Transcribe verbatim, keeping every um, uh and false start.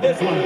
This one.